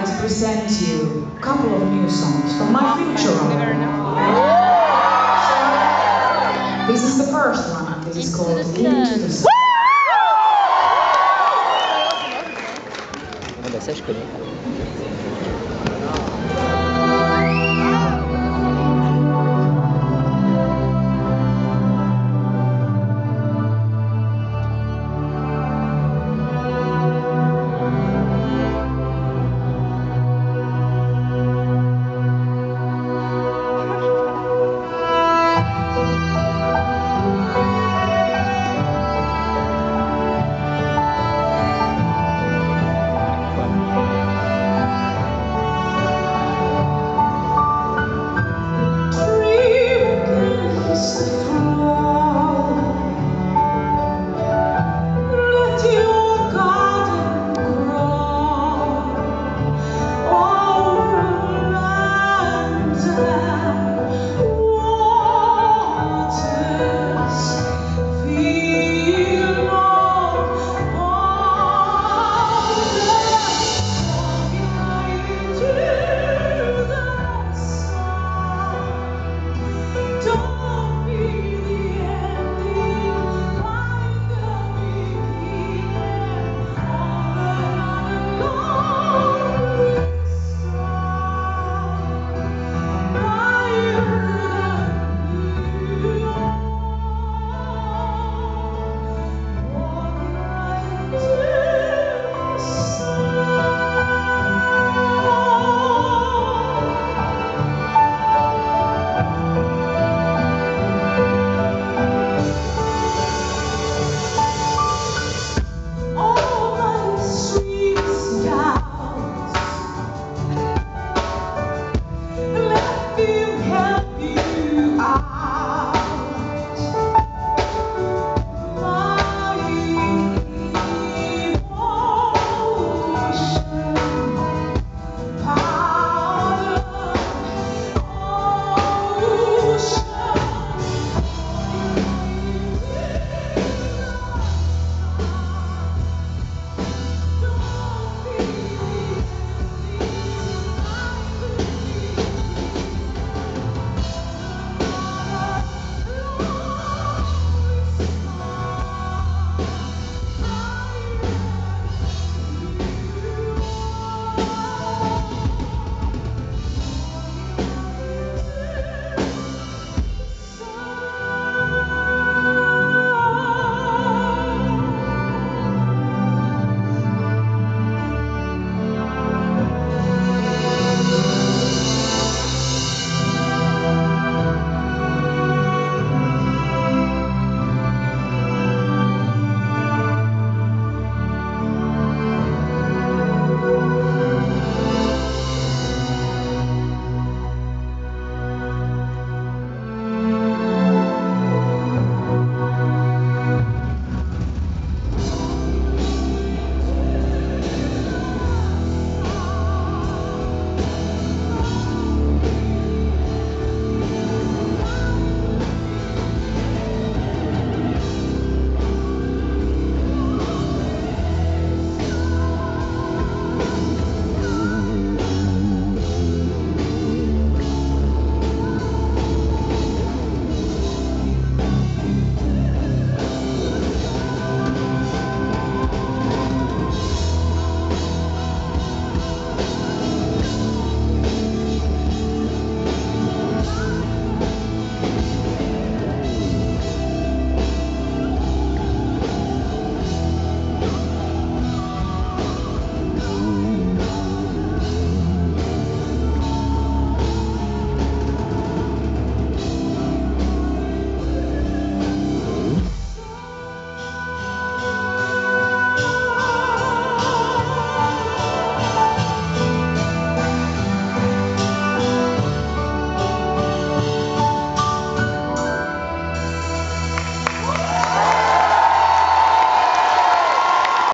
excited to present to you a couple of new songs from my future album. This is the first one, and this is called Into the Sun. Ah bah ça je connais.